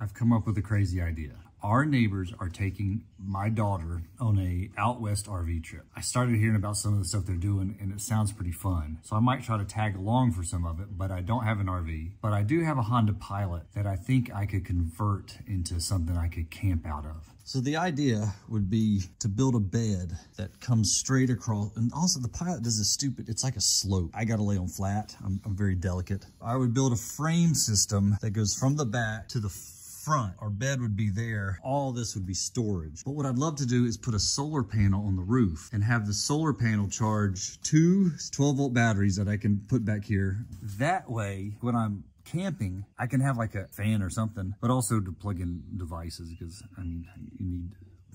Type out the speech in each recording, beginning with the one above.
I've come up with a crazy idea. Our neighbors are taking my daughter on a out west RV trip. I started hearing about some of the stuff they're doing and it sounds pretty fun. So I might try to tag along for some of it, but I don't have an RV. But I do have a Honda Pilot that I think I could convert into something I could camp out of. So the idea would be to build a bed that comes straight across. And also the Pilot does a stupid, it's like a slope. I gotta lay on flat, I'm very delicate. I would build a frame system that goes from the back to the front. Our bed would be there. All this would be storage. But what I'd love to do is put a solar panel on the roof and have the solar panel charge two 12-volt batteries that I can put back here. That way, when I'm camping, I can have like a fan or something, but also to plug in devices because, I mean, you need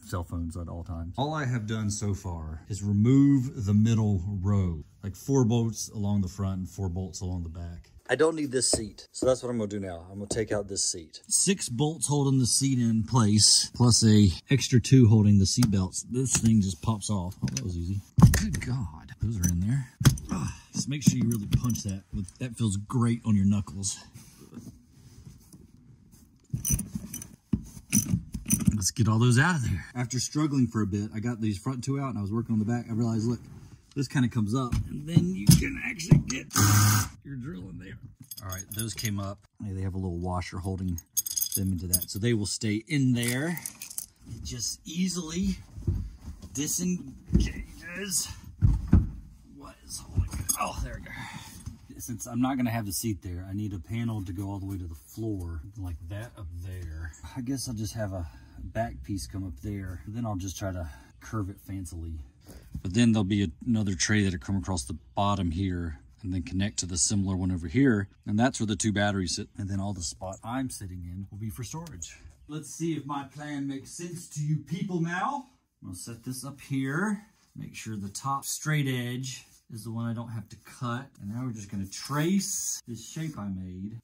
cell phones at all times. All I have done so far is remove the middle row, like 4 bolts along the front and 4 bolts along the back. I don't need this seat, so that's what I'm gonna do now. I'm gonna take out this seat. 6 bolts holding the seat in place, plus a extra 2 holding the seat belts. This thing just pops off. Oh, that was easy. Good God, those are in there. Ugh. Just make sure you really punch that. That feels great on your knuckles. Let's get all those out of there. After struggling for a bit, I got these front 2 out and I was working on the back. I realized, look, this kind of comes up and then you can actually get your drill in there. All right, those came up. They have a little washer holding them into that. So they will stay in there. It just easily disengages what is holding it. Oh, there we go. Since I'm not gonna have the seat there, I need a panel to go all the way to the floor like that up there. I guess I'll just have a back piece come up there. Then I'll just try to curve it fancily. But then there'll be another tray that'll come across the bottom here and then connect to the similar one over here. And that's where the 2 batteries sit. And then all the spot I'm sitting in will be for storage. Let's see if my plan makes sense to you people now. I'm gonna set this up here. Make sure the top straight edge is the one I don't have to cut. And now we're just gonna trace this shape I made.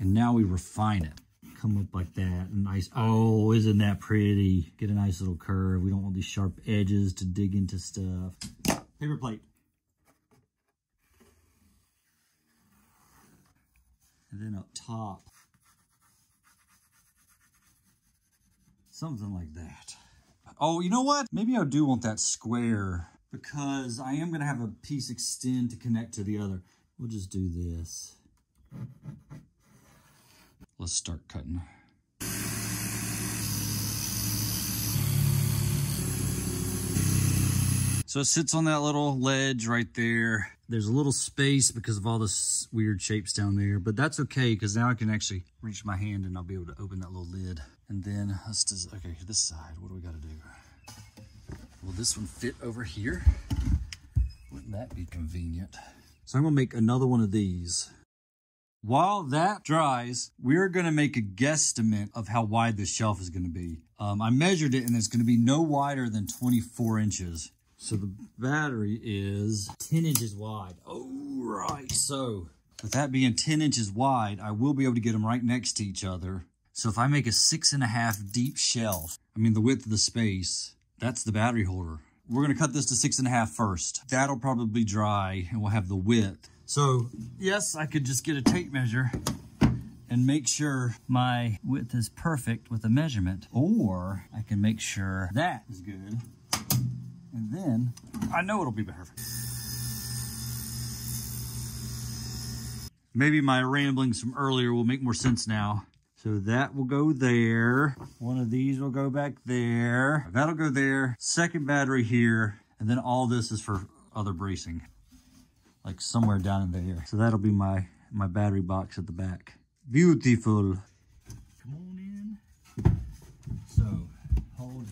And now we refine it. Come up like that, nice. Oh, isn't that pretty? Get a nice little curve. We don't want these sharp edges to dig into stuff. Paper plate. And then up top. Something like that. Oh, you know what? Maybe I do want that square because I am gonna have a piece extend to connect to the other. We'll just do this. Let's start cutting. So it sits on that little ledge right there. There's a little space because of all the weird shapes down there, but that's okay because now I can actually reach my hand and I'll be able to open that little lid. And then let's just, okay, this side, what do we gotta do? Will this one fit over here? Wouldn't that be convenient? So I'm gonna make another one of these. While that dries, we're gonna make a guesstimate of how wide this shelf is gonna be. I measured it and it's gonna be no wider than 24 inches. So the battery is 10 inches wide. Oh, right, so with that being 10 inches wide, I will be able to get them right next to each other. So if I make a 6.5 deep shelf, I mean the width of the space, that's the battery holder. We're gonna cut this to 6.5 first. That'll probably dry and we'll have the width. So yes, I could just get a tape measure and make sure my width is perfect with the measurement, or I can make sure that is good. And then I know it'll be perfect. Maybe my ramblings from earlier will make more sense now. So that will go there. One of these will go back there. That'll go there. Second battery here. And then all this is for other bracing. Like somewhere down in there. So that'll be my battery box at the back. Beautiful. Come on in. So hold,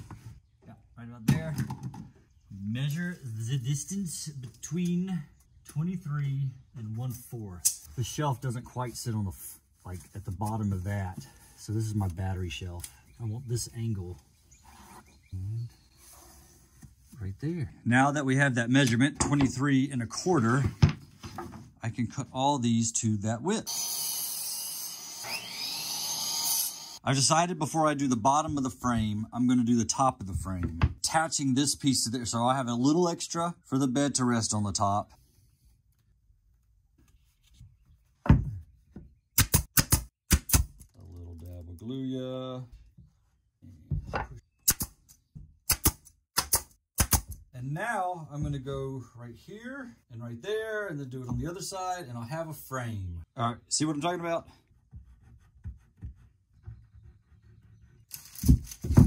yeah, right about there. Measure the distance between 23 and 1/4. The shelf doesn't quite sit on the, like at the bottom of that. So this is my battery shelf. I want this angle. And right there. Now that we have that measurement, 23.25, I can cut all these to that width. I've decided before I do the bottom of the frame, I'm gonna do the top of the frame. Attaching this piece to there, so I have a little extra for the bed to rest on the top. We'll glue you. And now I'm gonna go right here and right there and then do it on the other side and I'll have a frame. All right, see what I'm talking about? So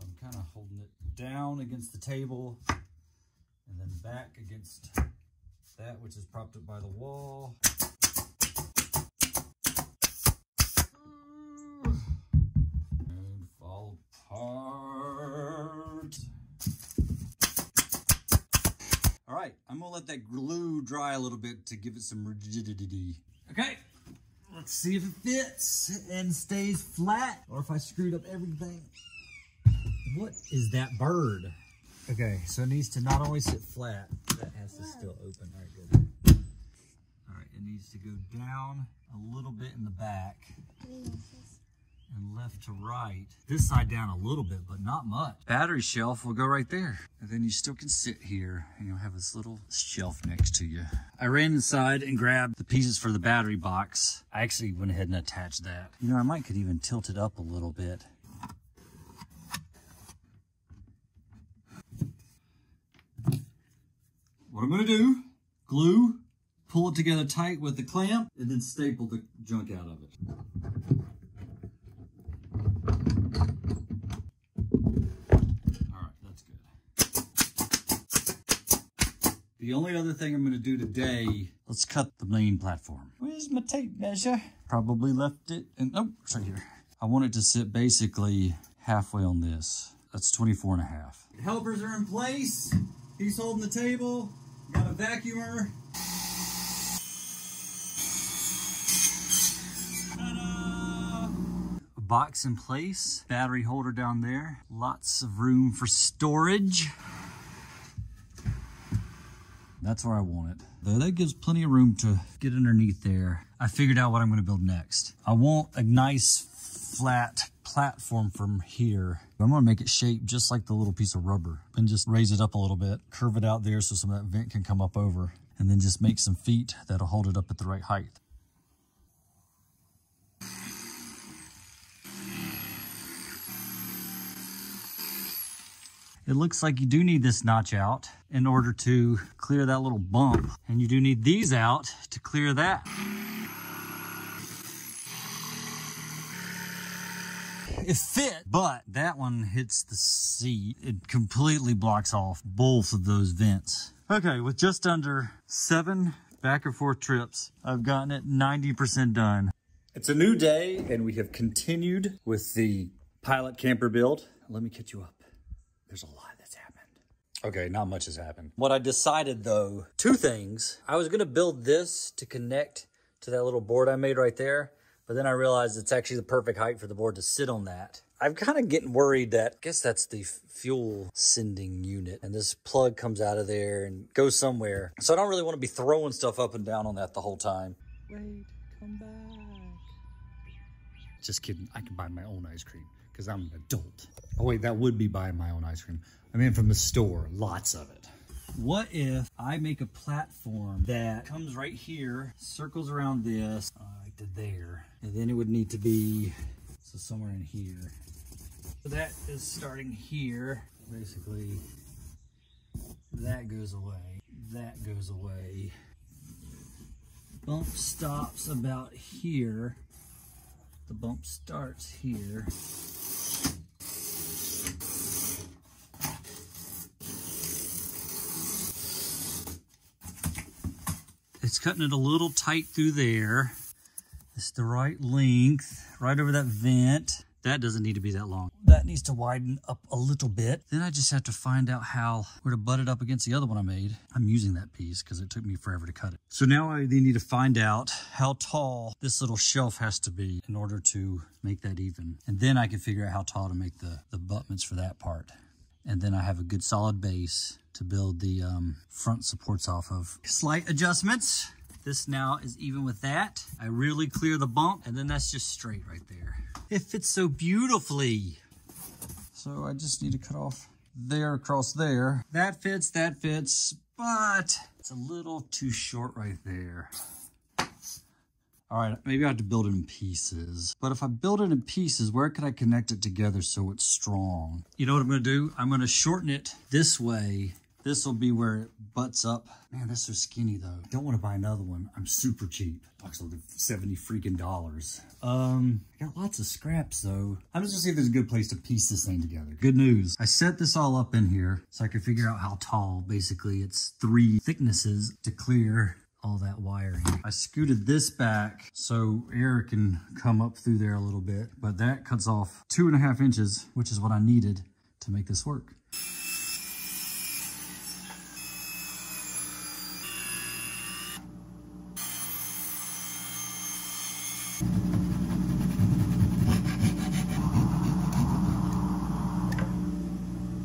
I'm kind of holding it down against the table and then back against that, which is propped up by the wall. And fall apart. All right, I'm gonna let that glue dry a little bit to give it some rigidity. Okay, let's see if it fits and stays flat or if I screwed up everything. What is that bird? Okay, so it needs to not only sit flat, that has to still open. All right, good. All right, it needs to go down a little bit in the back and left to right. This side down a little bit, but not much. Battery shelf will go right there. And then you still can sit here and you'll have this little shelf next to you. I ran inside and grabbed the pieces for the battery box. I actually went ahead and attached that. You know, I might could even tilt it up a little bit. What I'm gonna do, glue, pull it together tight with the clamp, and then staple the junk out of it. The only other thing I'm going to do today, let's cut the main platform. Where's my tape measure? Probably left it, and oh, it's right here. I want it to sit basically halfway on this. That's 24.5. Helpers are in place. He's holding the table. Got a vacuumer. Ta-da! Box in place. Battery holder down there. Lots of room for storage. That's where I want it. Though that gives plenty of room to get underneath there. I figured out what I'm going to build next. I want a nice flat platform from here. I'm going to make it shaped just like the little piece of rubber and just raise it up a little bit. Curve it out there so some of that vent can come up over. And then just make some feet that'll hold it up at the right height. It looks like you do need this notch out in order to clear that little bump. And you do need these out to clear that. It fit, but that one hits the seat. It completely blocks off both of those vents. Okay, with just under 7 back and forth trips, I've gotten it 90% done. It's a new day and we have continued with the Pilot camper build. Let me catch you up. There's a lot that's happened. Okay, not much has happened. What I decided though, 2 things. I was gonna build this to connect to that little board I made right there, but then I realized it's actually the perfect height for the board to sit on that. I'm kind of getting worried that, I guess that's the fuel sending unit, and this plug comes out of there and goes somewhere. So I don't really want to be throwing stuff up and down on that the whole time. Wait, come back. Just kidding, I can buy my own ice cream. Because I'm an adult. Oh wait, that would be buying my own ice cream. I mean, from the store, lots of it. What if I make a platform that comes right here, circles around this, like to there, and then it would need to be so somewhere in here. So that is starting here. Basically, that goes away. That goes away. Bump stops about here. The bump starts here. It's cutting it a little tight through there. It's the right length, right over that vent. That doesn't need to be that long. That needs to widen up a little bit. Then I just have to find out where to butt it up against the other one I made. I'm using that piece because it took me forever to cut it. So now I need to find out how tall this little shelf has to be in order to make that even. And then I can figure out how tall to make the abutments for that part. And then I have a good solid base to build the front supports off of. Slight adjustments. This now is even with that. I really clear the bump, and then that's just straight right there. It fits so beautifully. So I just need to cut off there across there. That fits, but it's a little too short right there. All right, maybe I have to build it in pieces. But if I build it in pieces, where could I connect it together so it's strong? You know what I'm gonna do? I'm gonna shorten it this way. This will be where it butts up. Man, that's so skinny though. Don't want to buy another one. I'm super cheap. Talks like $70 freaking. I got lots of scraps though. I'm just gonna see if there's a good place to piece this thing together. Good news. I set this all up in here so I could figure out how tall. Basically, it's 3 thicknesses to clear all that wiring. I scooted this back so air can come up through there a little bit, but that cuts off 2.5 inches, which is what I needed to make this work.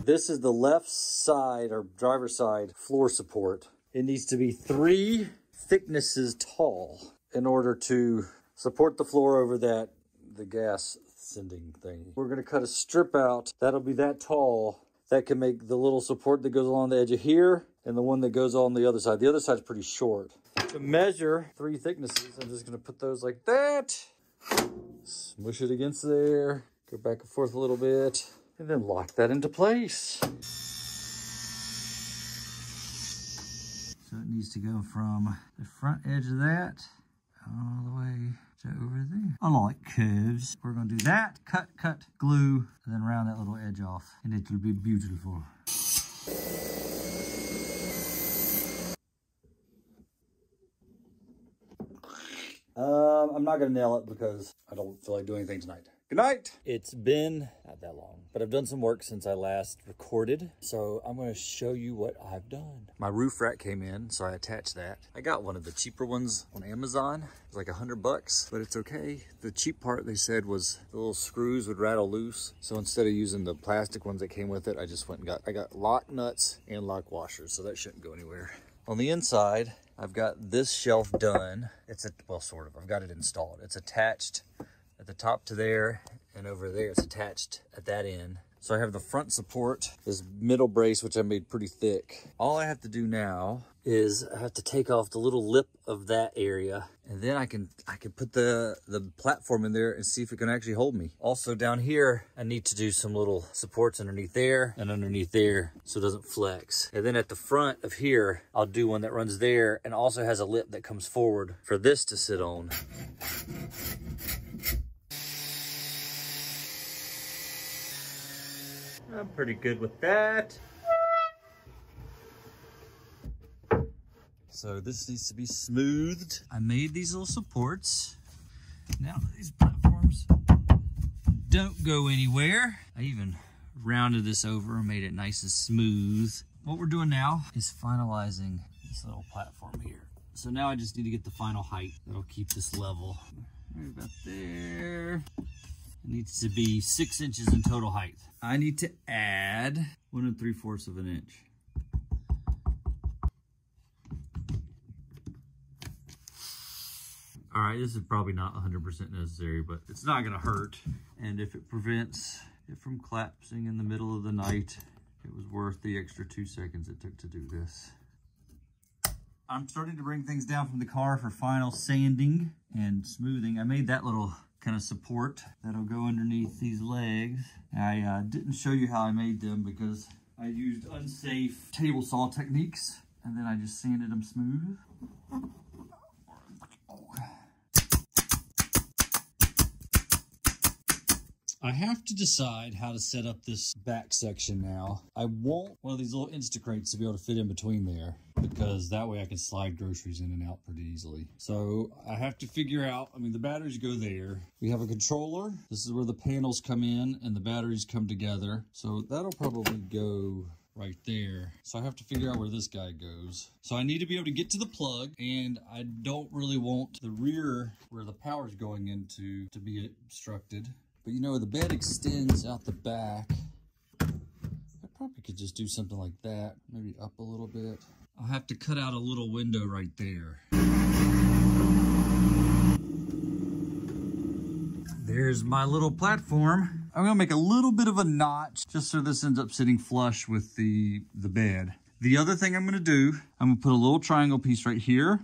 This is the left side or driver's side floor support. It needs to be 3 thicknesses tall in order to support the floor over that, the gas sending thing. We're gonna cut a strip out that'll be that tall that can make the little support that goes along the edge of here and the one that goes on the other side. The other side's pretty short. To measure 3 thicknesses, I'm just gonna put those like that. Smush it against there. Go back and forth a little bit. And then lock that into place. So it needs to go from the front edge of that all the way to over there. I like curves. We're gonna do that, cut, glue, and then round that little edge off, and it'll be beautiful. I'm not gonna nail it because I don't feel like doing anything tonight. Good night. It's been not that long, but I've done some work since I last recorded. So I'm going to show you what I've done. My roof rack came in, so I attached that. I got one of the cheaper ones on Amazon. It's like $100, but it's okay. The cheap part they said was the little screws would rattle loose. So instead of using the plastic ones that came with it, I just went and I got lock nuts and lock washers. So that shouldn't go anywhere. On the inside, I've got this shelf done. It's well, sort of, I've got it installed. It's attached at the top to there, and over there it's attached at that end. So I have the front support, this middle brace, which I made pretty thick. All I have to do now is I have to take off the little lip of that area, and then I can put the platform in there and see if it can actually hold me. Also down here, I need to do some little supports underneath there and underneath there so it doesn't flex. And then at the front of here, I'll do one that runs there and also has a lip that comes forward for this to sit on. I'm pretty good with that. So this needs to be smoothed. I made these little supports. Now these platforms don't go anywhere. I even rounded this over and made it nice and smooth. What we're doing now is finalizing this little platform here. So now I just need to get the final height. That'll keep this level. Right about there. It needs to be 6 inches in total height. I need to add 1 3/4 of an inch. All right, this is probably not 100% necessary, but it's not gonna hurt. And if it prevents it from collapsing in the middle of the night, it was worth the extra 2 seconds it took to do this. I'm starting to bring things down from the car for final sanding and smoothing. I made that little kind of support that'll go underneath these legs. I didn't show you how I made them because I used unsafe table saw techniques, and then I just sanded them smooth. I have to decide how to set up this back section now. I want one of these little Instacrates to be able to fit in between there, because that way I can slide groceries in and out pretty easily. So I have to figure out, I mean, the batteries go there. We have a controller. This is where the panels come in and the batteries come together. So that'll probably go right there. So I have to figure out where this guy goes. So I need to be able to get to the plug, and I don't really want the rear where the power's going into to be obstructed. But you know, the bed extends out the back. I probably could just do something like that. Maybe up a little bit. I'll have to cut out a little window right there. There's my little platform. I'm gonna make a little bit of a notch just so this ends up sitting flush with the bed. The other thing I'm gonna do, I'm gonna put a little triangle piece right here,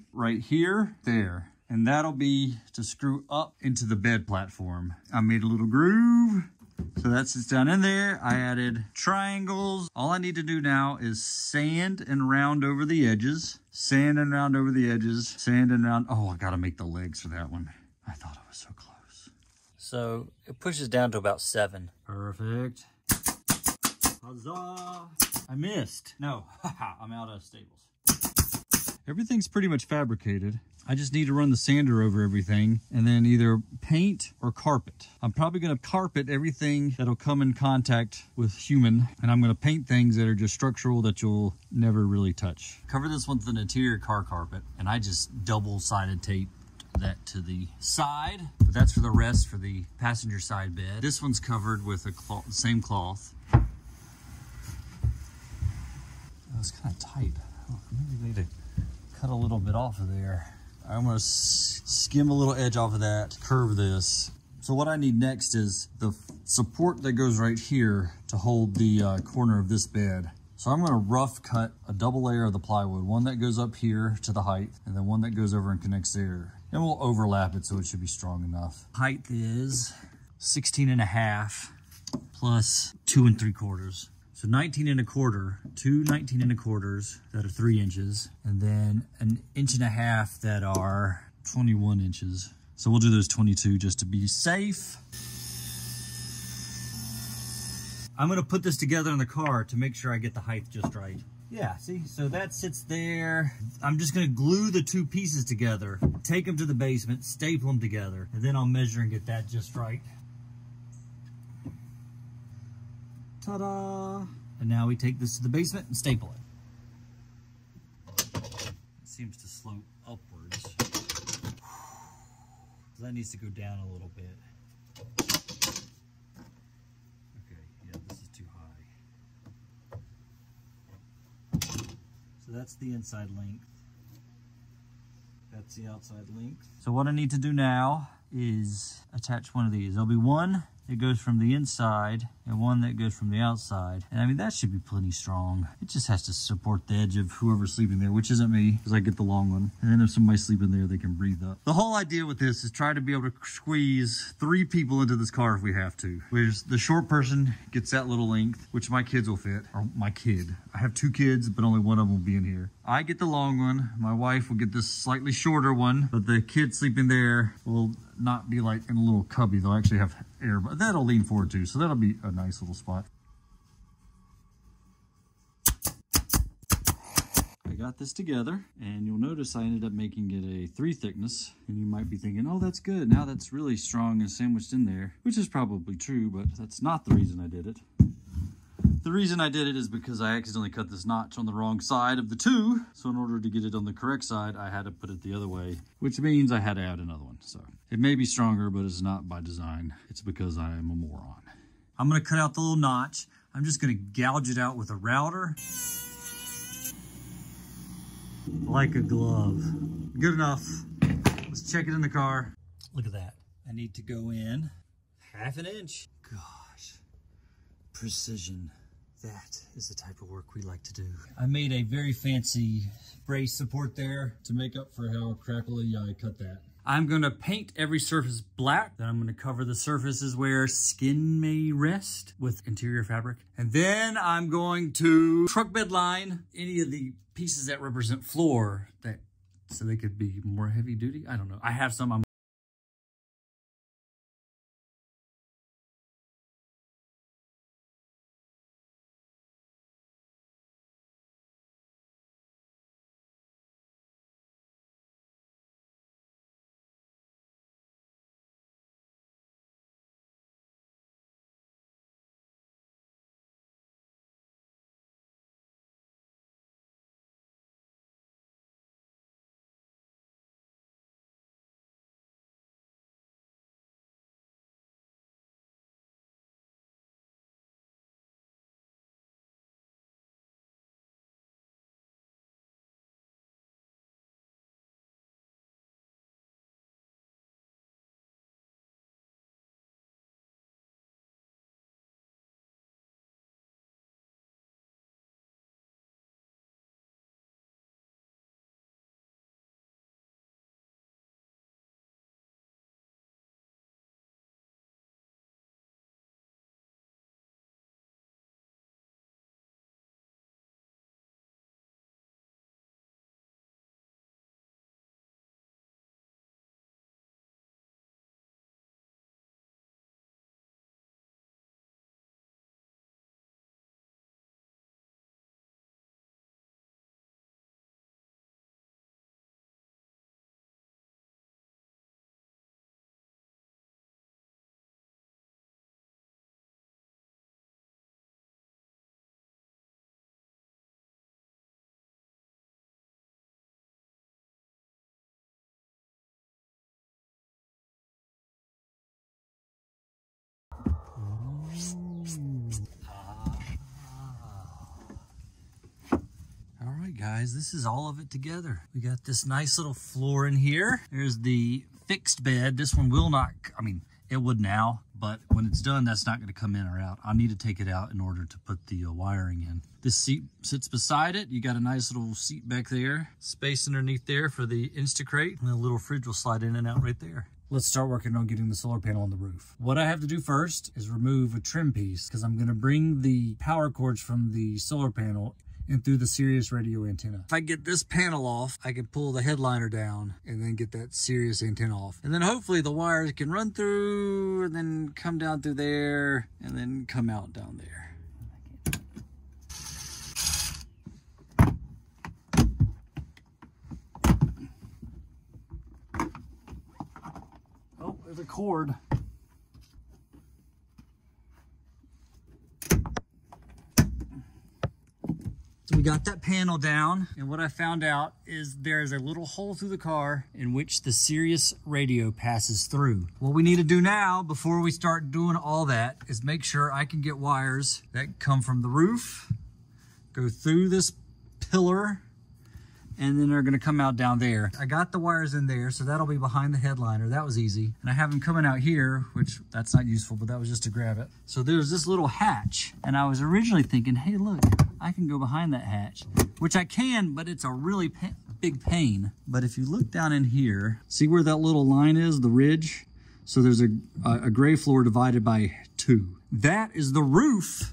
there. and that'll be to screw up into the bed platform. I made a little groove, so that sits down in there. I added triangles. All I need to do now is sand and round over the edges. Sand and round over the edges. Sand and round. Oh, I gotta make the legs for that one. I thought I was so close. So it pushes down to about 7. Perfect. Huzzah! I missed. No, I'm out of staples. Everything's pretty much fabricated. I just need to run the sander over everything and then either paint or carpet. I'm probably gonna carpet everything that'll come in contact with human, and I'm gonna paint things that are just structural that you'll never really touch. Cover this one with an interior car carpet, and I just double-sided taped that to the side, but that's for the rest, for the passenger side bed. This one's covered with a cloth, the same cloth. Oh, it's kind of tight. Oh, maybe need to cut a little bit off of there. I'm gonna skim a little edge off of that, curve this. So what I need next is the support that goes right here to hold the corner of this bed. So I'm gonna rough cut a double layer of the plywood, one that goes up here to the height, and then one that goes over and connects there. And we'll overlap it so it should be strong enough. Height is 16.5 plus 2 3/4. So 19 1/4, two 19 1/4s that are 3 inches, and then an 1.5 that are 21 inches. So we'll do those 22 just to be safe. I'm gonna put this together in the car to make sure I get the height just right. Yeah, see, so that sits there. I'm just gonna glue the two pieces together, take them to the basement, staple them together, and then I'll measure and get that just right. Ta-da! And now we take this to the basement and staple it. It seems to slope upwards. So that needs to go down a little bit. Okay, yeah, this is too high. So that's the inside length. That's the outside length. So what I need to do now is attach one of these. There'll be one that goes from the inside and one that goes from the outside. And I mean, that should be plenty strong. It just has to support the edge of whoever's sleeping there, which isn't me, because I get the long one. And then if somebody's sleeping there, they can breathe up. The whole idea with this is try to be able to squeeze 3 people into this car if we have to. Whereas the short person gets that little length, which my kids will fit, or my kid. I have 2 kids, but only one of them will be in here. I get the long one. My wife will get this slightly shorter one, but the kid sleeping there will not be like in a little cubby. They'll actually have air, but that'll lean forward too. So that'll be a nice little spot. I got this together, and you'll notice I ended up making it a 3 thickness, and you might be thinking, oh, that's good. Now that's really strong and sandwiched in there, which is probably true, but that's not the reason I did it. The reason I did it is because I accidentally cut this notch on the wrong side of the 2. So in order to get it on the correct side, I had to put it the other way, which means I had to add another one. So it may be stronger, but it's not by design. It's because I am a moron. I'm gonna cut out the little notch. I'm just gonna gouge it out with a router. Like a glove. Good enough. Let's check it in the car. Look at that. I need to go in 1/2 inch. Gosh, precision. That is the type of work we like to do. I made a very fancy brace support there to make up for how crackly I cut that. I'm gonna paint every surface black. Then I'm gonna cover the surfaces where skin may rest with interior fabric. And then I'm going to truck bed line any of the pieces that represent floor, that so they could be more heavy duty. I don't know. I have some. guys, this is all of it together. We got this nice little floor in here. There's the fixed bed. This one will not, I mean, it would now, but when it's done, that's not going to come in or out. I need to take it out in order to put the wiring in. This seat sits beside it. You got a nice little seat back there, space underneath there for the Instacrate, and the little fridge will slide in and out right there. Let's start working on getting the solar panel on the roof. What I have to do first is remove a trim piece because I'm gonna bring the power cords from the solar panel and through the Sirius radio antenna. If I get this panel off, I can pull the headliner down and then get that Sirius antenna off. And then hopefully the wires can run through and then come down through there and then come out down there. Oh, there's a cord. We got that panel down, and what I found out is there's a little hole through the car in which the Sirius radio passes through. What we need to do now, before we start doing all that, is make sure I can get wires that come from the roof, go through this pillar, and then they're gonna come out down there. I got the wires in there, so that'll be behind the headliner. That was easy. And I have them coming out here, which that's not useful, but that was just to grab it. So there's this little hatch, and I was originally thinking, hey, look, I can go behind that hatch, which I can, but it's a really big pain. But if you look down in here, see where that little line is, the ridge? So there's a gray floor divided by two. That is the roof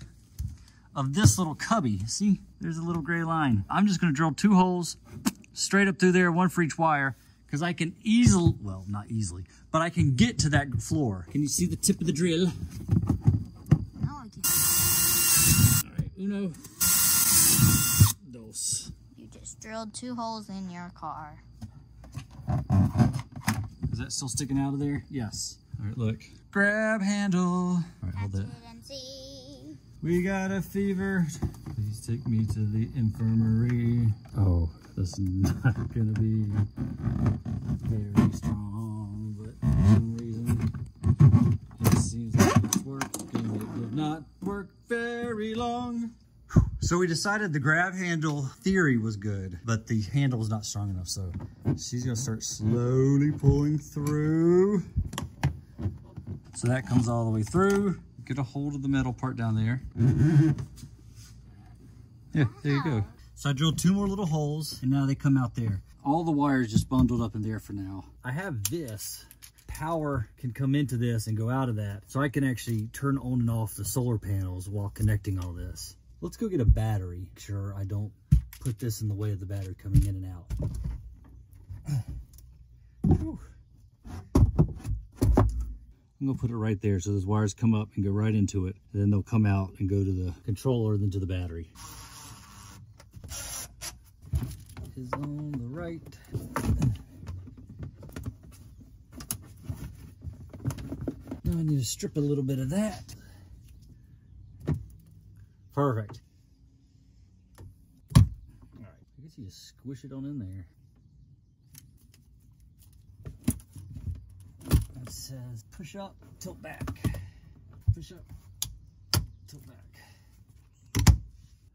of this little cubby. See, there's a little gray line. I'm just gonna drill two holes straight up through there, one for each wire, because I can easily, well, not easily, but I can get to that floor. Can you see the tip of the drill? Now I can. All right, uno, dos. You just drilled two holes in your car. Is that still sticking out of there? Yes. All right, look. Grab handle. All right, hold that. We got a fever. Please take me to the infirmary. Oh, this is not gonna be very strong, but for some reason it seems like it's working. It did not work very long. So we decided the grab handle theory was good, but the handle is not strong enough, so she's gonna start slowly pulling through. So that comes all the way through. Get a hold of the metal part down there. Yeah, there you go. So I drilled two more little holes, and now they come out there. All the wires just bundled up in there for now. I have this. Power can come into this and go out of that, so I can actually turn on and off the solar panels while connecting all this. Let's go get a battery. Make sure I don't put this in the way of the battery coming in and out. Whew. I'm gonna put it right there so those wires come up and go right into it, and then they'll come out and go to the controller and then to the battery. Is on the right. Now I need to strip a little bit of that. Perfect. All right, I guess you just squish it on in there. It says push up, tilt back, push up, tilt back.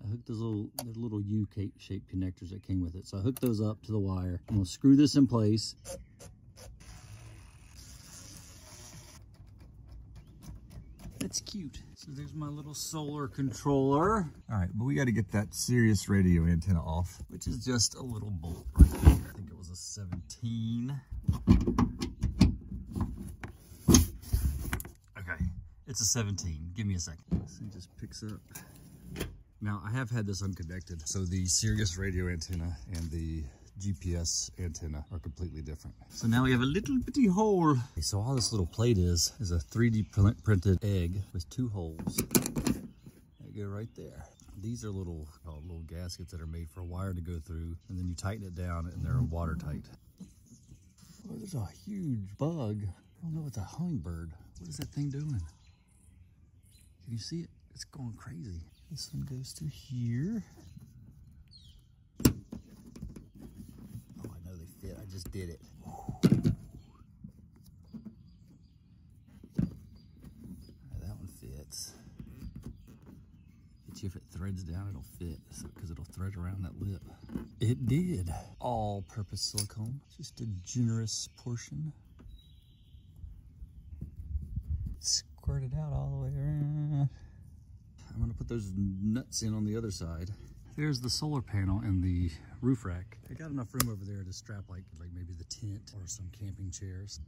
I hooked those little U-shaped connectors that came with it. So I hooked those up to the wire. I'm gonna screw this in place. That's cute. So there's my little solar controller. All right, but we gotta get that Sirius radio antenna off, which is just a little bolt right there. I think it was a 17. It's a 17. Give me a second. This thing just picks up. Now, I have had this unconnected. So the Sirius radio antenna and the GPS antenna are completely different. So now we have a little bitty hole. Okay, so all this little plate is a 3D printed egg with two holes. They go right there. These are little gaskets that are made for a wire to go through, and then you tighten it down and they're watertight. Oh, there's a huge bug. I don't know, it's a hummingbird. What is that thing doing? Can you see it? It's going crazy. This one goes to here. Oh, I know they fit. I just did it. Now, that one fits. It bet you if it threads down, it'll fit, because it'll thread around that lip. It did. All-purpose silicone, just a generous portion. Squirt it out all the way around. I'm gonna put those nuts in on the other side. There's the solar panel and the roof rack. I got enough room over there to strap like maybe the tent or some camping chairs.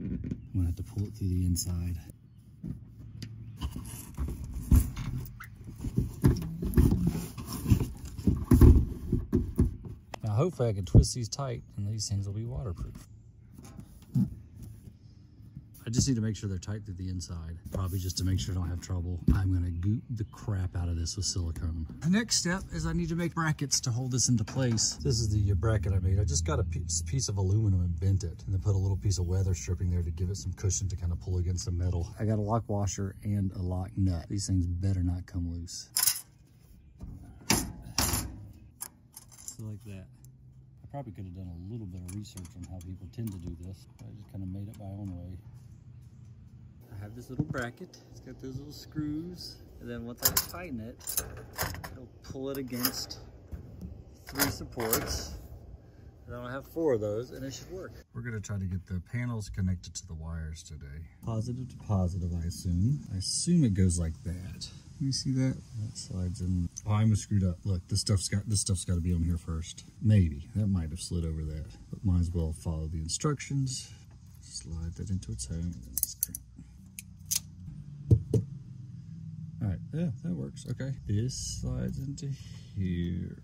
I'm gonna have to pull it through the inside. Now hopefully I can twist these tight and these things will be waterproof. I just need to make sure they're tight through the inside, probably just to make sure I don't have trouble. I'm gonna goop the crap out of this with silicone. The next step is I need to make brackets to hold this into place. This is the bracket I made. I just got a piece of aluminum and bent it, and then put a little piece of weather stripping there to give it some cushion to kind of pull against the metal. I got a lock washer and a lock nut. These things better not come loose. So like that. I probably could have done a little bit of research on how people tend to do this, but I just kind of made it my own way. I have this little bracket, it's got those little screws, and then once I tighten it, it'll pull it against 3 supports, and I'll have 4 of those, and it should work. We're going to try to get the panels connected to the wires today. Positive to positive, I assume. I assume it goes like that. Can you see that? That slides in. Oh, I almost screwed up. Look, this stuff's got to be on here first. Maybe. That might have slid over that, but might as well follow the instructions. Slide that into its home. All right, yeah, that works, okay. This slides into here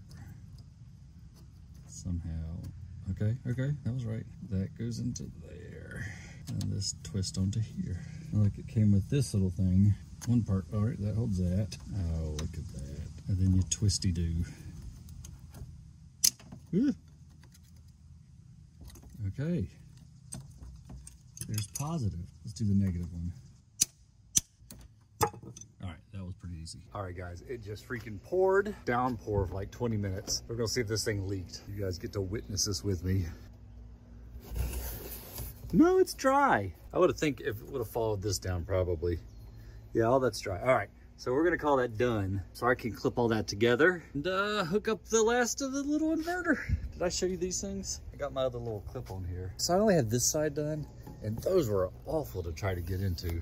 somehow. Okay, that was right. That goes into there. And this twists onto here. And look, it came with this little thing. One part, all right, that holds that. Oh, look at that. And then you twisty-do. Okay, there's positive. Let's do the negative one. That was pretty easy. All right, guys, it just freaking poured. Downpour for like 20 minutes. We're gonna see if this thing leaked. You guys get to witness this with me. No, it's dry. I would have think if it would have followed this down probably. Yeah, all that's dry. All right, so we're gonna call that done. So I can clip all that together and hook up the last of the little inverter. Did I show you these things? I got my other little clip on here. So I only had this side done, and those were awful to try to get into.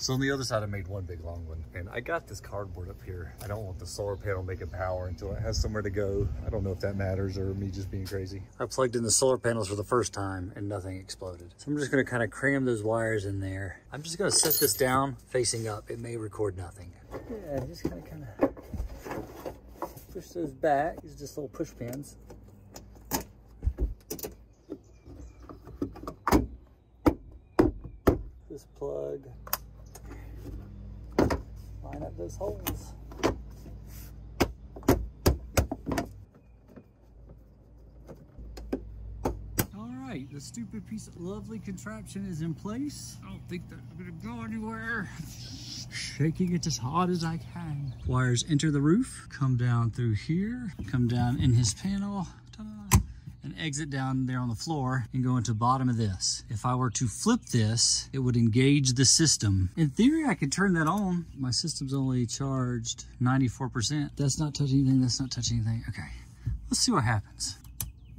So on the other side, I made one big long one, and I got this cardboard up here. I don't want the solar panel making power until it has somewhere to go. I don't know if that matters or me just being crazy. I plugged in the solar panels for the first time and nothing exploded. So I'm just gonna kind of cram those wires in there. I'm just gonna set this down facing up. It may record nothing. Yeah, just kind of push those back. These are just little push pins. This plug. Line up those holes. All right, the stupid piece of lovely contraption is in place. I don't think that's gonna go anywhere. Shaking it as hard as I can. Wires enter the roof, come down through here, come down in his panel, and exit down there on the floor and go into the bottom of this. If I were to flip this, it would engage the system. In theory, I could turn that on. My system's only charged 94%. That's not touching anything, that's not touching anything. Okay, let's see what happens.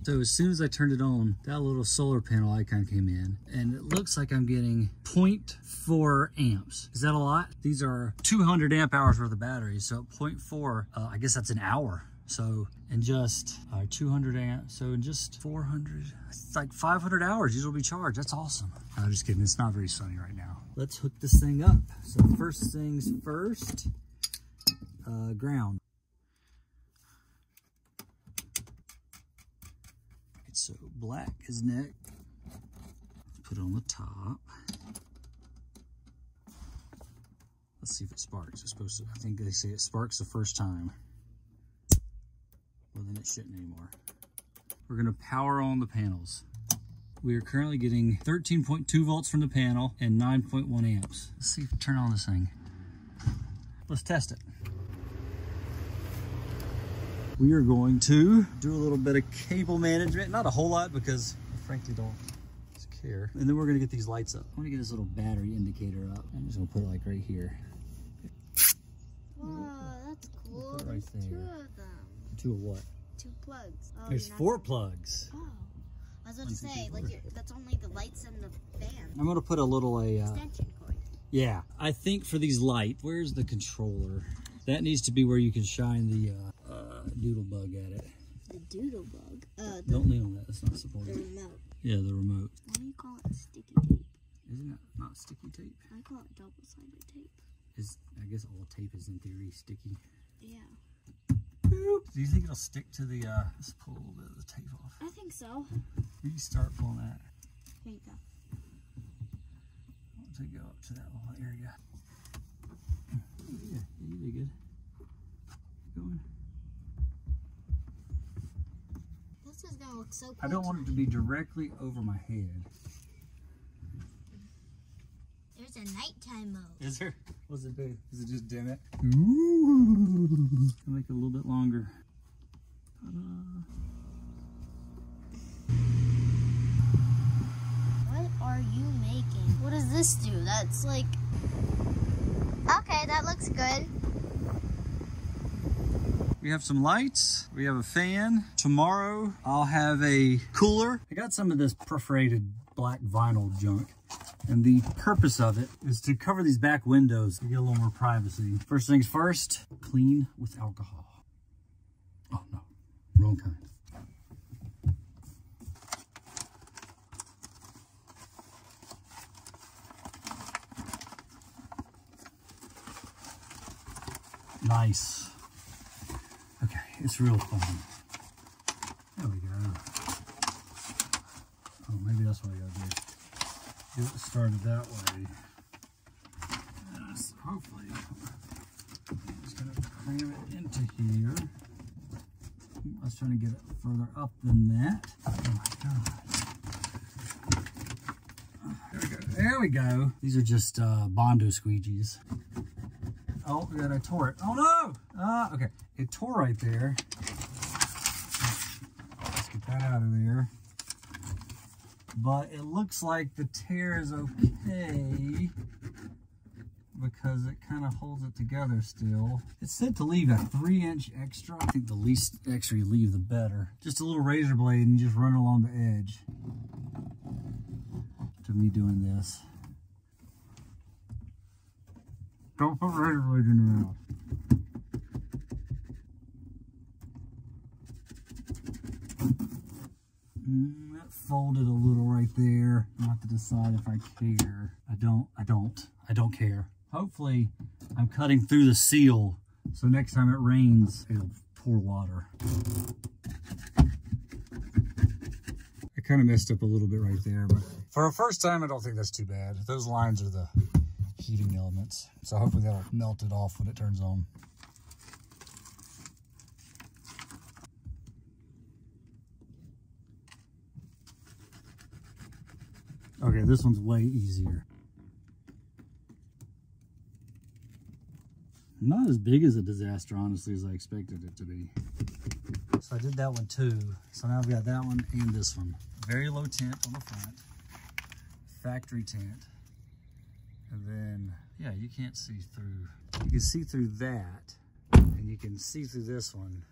So as soon as I turned it on, that little solar panel icon came in, and it looks like I'm getting 0.4 amps. Is that a lot? These are 200 amp hours worth of batteries, so 0.4, I guess that's an hour. So in just 200 amps, so in just 400, it's like 500 hours, these will be charged. That's awesome. No, I'm just kidding, it's not very sunny right now. Let's hook this thing up. So first things first, ground. Okay, so black is neck. Let's put it on the top. Let's see if it sparks. It's supposed to, I think they say it sparks the first time. Well, then it shouldn't anymore. We're gonna power on the panels. We are currently getting 13.2 volts from the panel and 9.1 amps. Let's see if we turn on this thing. Let's test it. We are going to do a little bit of cable management. Not a whole lot because I frankly don't here. And then we're gonna get these lights up. I wanna get this little battery indicator up. I'm just gonna put it like right here. Wow, that's cool. Put it right there. Two of them. Two of what? Two plugs. Oh, there's four plugs. Oh. I was gonna say, like, that's only the lights and the fan. I'm gonna put a little extension cord. Yeah, I think for these lights, where's the controller? That needs to be where you can shine the doodle bug at it. The doodle bug? Don't lean on that, that's not supported. The remote. Yeah, the remote. Why do you call it sticky tape? Isn't it not sticky tape? I call it double-sided tape. I guess all tape is in theory sticky. Yeah. Boop. Do you think it'll stick to the, let's pull a little bit of the tape off. I think so. You start pulling that. There you go. I want to go up to that little area. Yeah, you did good. Keep going. This is gonna look so cool. I don't want it to be directly over my head. There's a nighttime mode. Is there? What's it do? Does it just dim it? Ooh. I'll make it a little bit longer. What are you making? What does this do? That's like... Okay, that looks good. We have some lights. We have a fan. Tomorrow, I'll have a cooler. I got some of this perforated black vinyl junk. And the purpose of it is to cover these back windows to get a little more privacy. First things first, clean with alcohol. Oh no, wrong kind. Nice. Okay, it's real fun. There we go. Oh, maybe that's what I gotta do. It started that way. Yes, hopefully, I'm just gonna cram it into here. I was trying to get it further up than that. Oh my god! There we go. There we go. These are just Bondo squeegees. Oh, good, I tore it. Oh no! Okay, it tore right there. Let's get that out of there. But it looks like the tear is okay because it kind of holds it together still. It's said to leave a 3-inch extra. I think the least extra you leave, the better. Just a little razor blade and you just run along the edge. To me doing this. Don't put razor blade in your mouth. That folded a little right there. I'll have to decide if I care. I don't care. Hopefully, I'm cutting through the seal, so next time it rains, it'll pour water. I kind of messed up a little bit right there, but for a first time, I don't think that's too bad. Those lines are the heating elements, so hopefully that'll melt it off when it turns on. Okay, this one's way easier. Not as big as a disaster, honestly, as I expected it to be. So I did that one too. So now I've got that one and this one. Very low tint on the front. Factory tint. And then, yeah, you can't see through. You can see through that, and you can see through this one.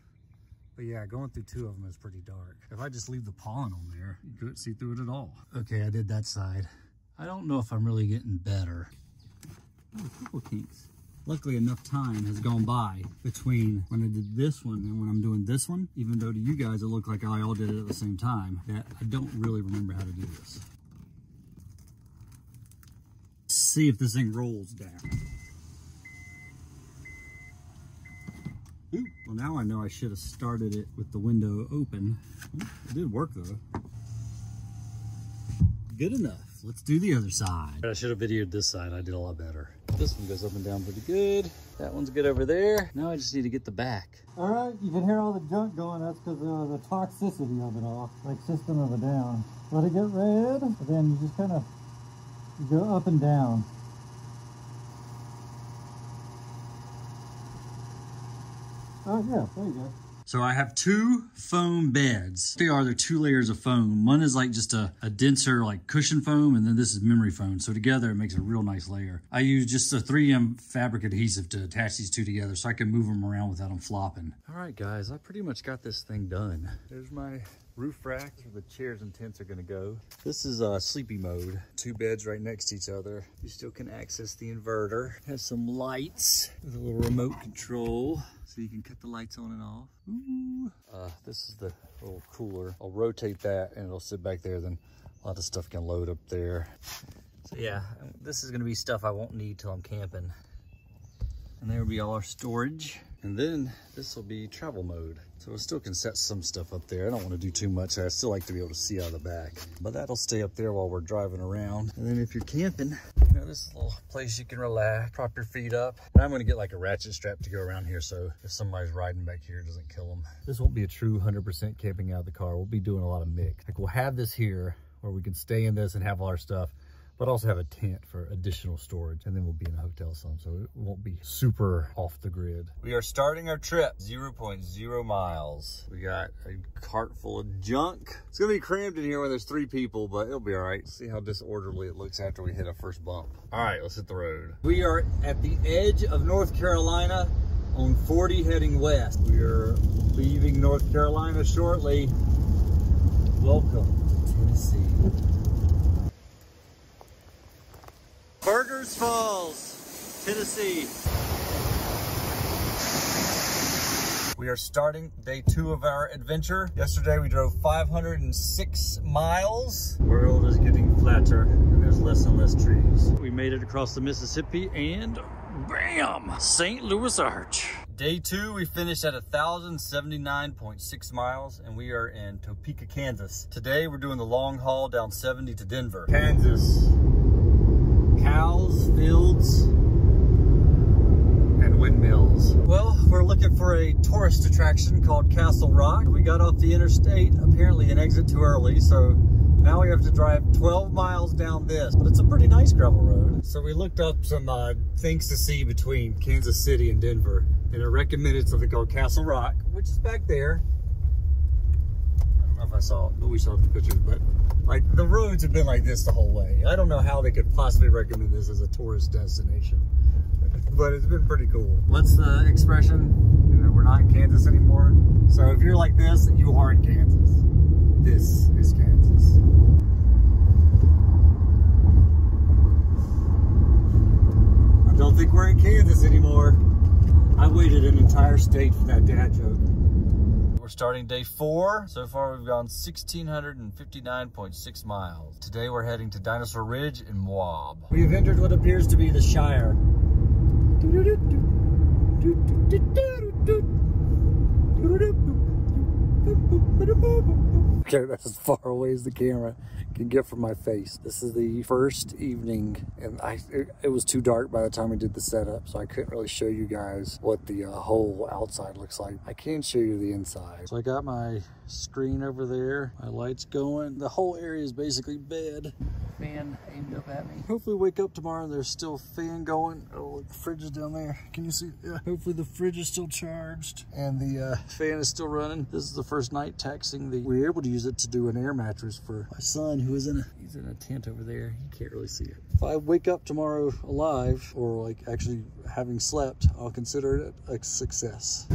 But yeah, going through two of them is pretty dark. If I just leave the pollen on there, you couldn't see through it at all. Okay, I did that side. I don't know if I'm really getting better. Oh, a couple kinks. Luckily, enough time has gone by between when I did this one and when I'm doing this one, even though to you guys it looked like I all did it at the same time, that I don't really remember how to do this. Let's see if this thing rolls down. Ooh, well, now I know I should have started it with the window open. It did work, though. Good enough. Let's do the other side. I should have videoed this side. I did a lot better. This one goes up and down pretty good. That one's good over there. Now I just need to get the back. All right, you can hear all the junk going. That's because of the toxicity of it all, like System of a Down. Let it get red, and then you just kind of go up and down. Oh yeah, there you go. So I have two foam beds. They are, they're two layers of foam. One is like just a denser like cushion foam, and then this is memory foam. So together it makes a real nice layer. I use just a 3M fabric adhesive to attach these two together so I can move them around without them flopping. All right guys, I pretty much got this thing done. There's my roof rack where the chairs and tents are gonna go. This is sleepy mode. Two beds right next to each other. You still can access the inverter. Has some lights with a little remote control, so you can cut the lights on and off. Ooh. This is the little cooler. I'll rotate that and it'll sit back there. Then a lot of stuff can load up there. So yeah, this is gonna be stuff I won't need till I'm camping. And there will be all our storage. And then this will be travel mode. So I still can set some stuff up there. I don't want to do too much. I still like to be able to see out of the back. But that'll stay up there while we're driving around. And then if you're camping, you know, this is a little place you can relax, prop your feet up. And I'm going to get like a ratchet strap to go around here, so if somebody's riding back here, it doesn't kill them. This won't be a true 100% camping out of the car. We'll be doing a lot of mix. Like we'll have this here where we can stay in this and have all our stuff, but also have a tent for additional storage. And then we'll be in a hotel some, so it won't be super off the grid. We are starting our trip, 0.0 miles. We got a cart full of junk. It's gonna be crammed in here when there's three people, but it'll be all right. See how disorderly it looks after we hit our first bump. All right, let's hit the road. We are at the edge of North Carolina on 40 heading west. We are leaving North Carolina shortly. Welcome to Tennessee. Burgers Falls, Tennessee. We are starting day 2 of our adventure. Yesterday we drove 506 miles. The world is getting flatter and there's less and less trees. We made it across the Mississippi and bam! St. Louis Arch. Day 2, we finished at 1,079.6 miles, and we are in Topeka, Kansas. Today we're doing the long haul down 70 to Denver. Kansas. Cows, fields, and windmills. Well, we're looking for a tourist attraction called Castle Rock. We got off the interstate, apparently an exit too early, so now we have to drive 12 miles down this, but it's a pretty nice gravel road. So we looked up some things to see between Kansas City and Denver, and it recommended something called Castle Rock, which is back there. I saw it, but we saw the pictures, but like the roads have been like this the whole way. I don't know how they could possibly recommend this as a tourist destination, but it's been pretty cool. What's the expression? You know, we're not in Kansas anymore. So if you're like this, you are in Kansas. This is Kansas. I don't think we're in Kansas anymore. I waited an entire state for that dad joke. We're starting day 4. So far we've gone 1,659.6 miles. Today we're heading to Dinosaur Ridge in Moab. We've entered what appears to be the Shire. Okay, that's as far away as the camera can get from my face. This is the first evening, and it was too dark by the time we did the setup, so I couldn't really show you guys what the whole outside looks like. I can show you the inside. So I got my screen over there, my lights going. The whole area is basically bed. Fan aimed up at me. Hopefully wake up tomorrow and there's still fan going. Oh, the fridge is down there. Can you see? Yeah. Hopefully the fridge is still charged and the fan is still running. This is the first night taxing the... We were able to use it to do an air mattress for my son, who is he's in a tent over there. You can't really see it. If I wake up tomorrow alive, or like actually having slept, I'll consider it a success.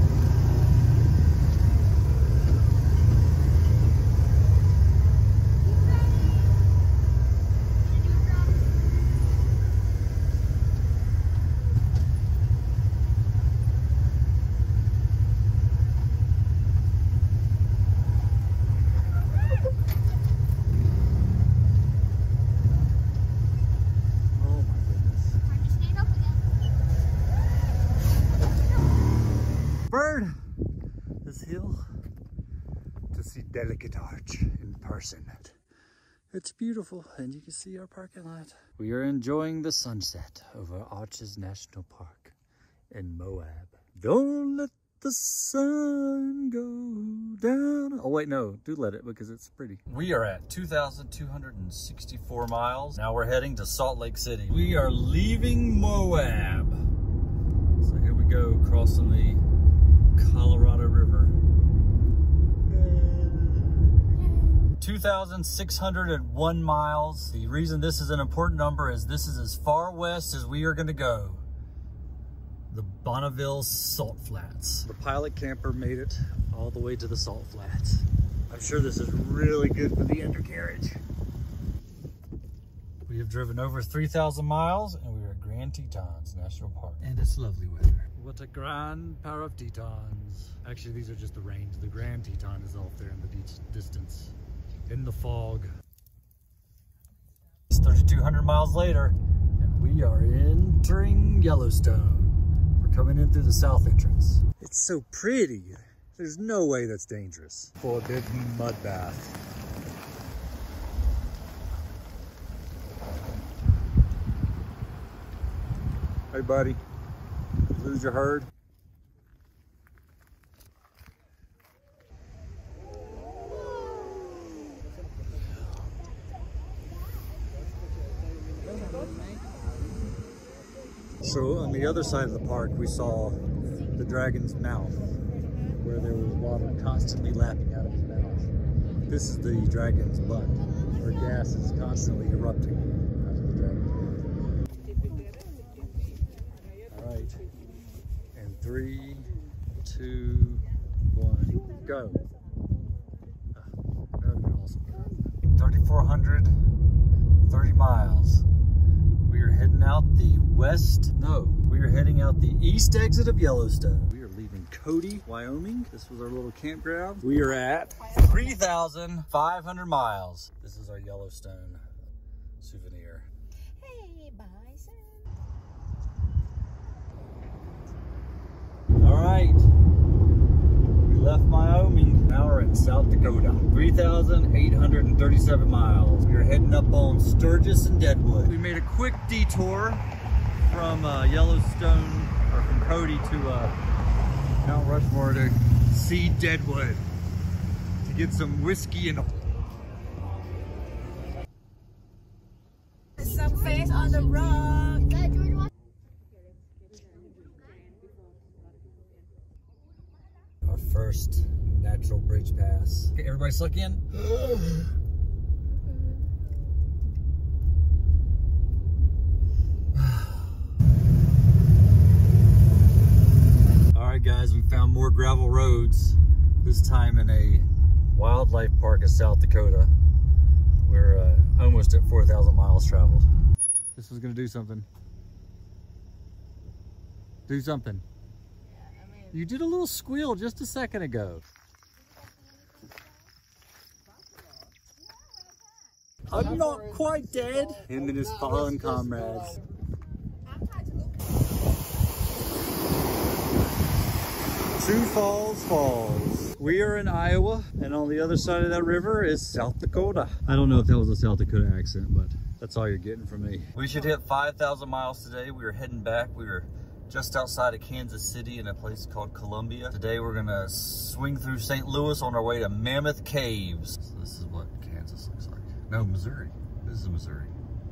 Delicate Arch in person. It's beautiful, and you can see our parking lot. We are enjoying the sunset over Arches National Park in Moab. Don't let the sun go down. Oh wait, no, do let it, because it's pretty. We are at 2,264 miles. Now we're heading to Salt Lake City. We are leaving Moab. So here we go, crossing the Colorado River. 2,601 miles. The reason this is an important number is this is as far west as we are going to go. The Bonneville Salt Flats. The Pilot camper made it all the way to the Salt Flats. I'm sure this is really good for the undercarriage. We have driven over 3,000 miles and we are at Grand Tetons National Park. And it's lovely weather. What a grand pair of Tetons. Actually, these are just the range. The Grand Teton is off there in the distance, in the fog. It's 3,200 miles later and we are entering Yellowstone. We're coming in through the south entrance. It's so pretty. There's no way that's dangerous. For a big mud bath. Hey buddy, lose your herd. So on the other side of the park, we saw the dragon's mouth, where there was water constantly lapping out of his mouth. This is the dragon's butt, where gas is constantly erupting out of the dragon's mouth. And 3, 2, 1, go. That would be awesome. 3,430 miles. We are heading out the west. No, we are heading out the east exit of Yellowstone. We are leaving Cody, Wyoming. This was our little campground. We are at 3,500 miles. This is our Yellowstone souvenir. Hey, bison. Alright, we left Wyoming, now we're in South Dakota. 3,837 miles. We're heading up on Sturgis and Deadwood. We made a quick detour from Yellowstone, or from Cody to Mount Rushmore to see Deadwood. To get some whiskey and some face on the rock. First natural bridge pass. Okay, everybody suck in. All right guys, we found more gravel roads, this time in a wildlife park of South Dakota. We're almost at 4,000 miles traveled. This was gonna do something. Do something. You did a little squeal just a second ago. I'm not quite dead. Him and his fallen comrades. Sioux Falls Falls. We are in Iowa, and on the other side of that river is South Dakota. I don't know if that was a South Dakota accent, but that's all you're getting from me. We should hit 5,000 miles today. We were heading back. We were just outside of Kansas City in a place called Columbia. Today we're gonna swing through St. Louis on our way to Mammoth Caves. So this is what Kansas looks like. No, Missouri. This is Missouri.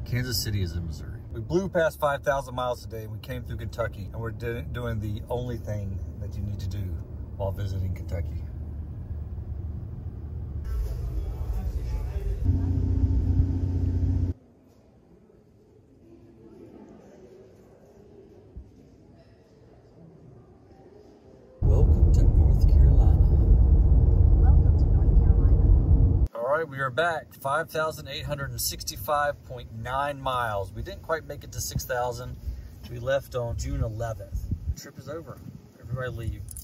Kansas City is in Missouri. We blew past 5,000 miles today and we came through Kentucky, and we're doing the only thing that you need to do while visiting Kentucky. We are back 5,865.9 miles. We didn't quite make it to 6,000. We left on June 11th. The trip is over. Everybody leave.